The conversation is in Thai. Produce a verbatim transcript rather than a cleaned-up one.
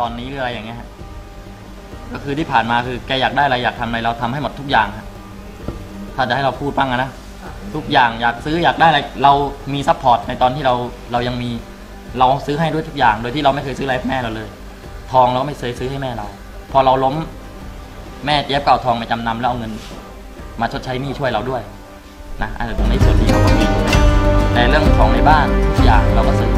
ตอนนี้หรืออะไรอย่างเงี้ยก็คือที่ผ่านมาคือแกอยากได้อะไรอยากทำอะไรเราทำให้หมดทุกอย่างถ้าจะให้เราพูดบ้างนะทุกอย่างอยากซื้ออยากได้อะไรเรามีซัพพอร์ตในตอนที่เราเรายังมีเราซื้อให้ด้วยทุกอย่างโดยที่เราไม่เคยซื้ออะไรให้แม่เราเลยทองเราก็ไม่เคยซื้อให้แม่เราพอเราล้มแม่เจี๊ยบเก่าทองไปจำนำแล้วเอาเงินมาชดใช้หนี้ช่วยเราด้วยนะอันนี้ส่วนที่เขาก็มีแต่เรื่องของในบ้านทุกอย่างเราก็ซื้อ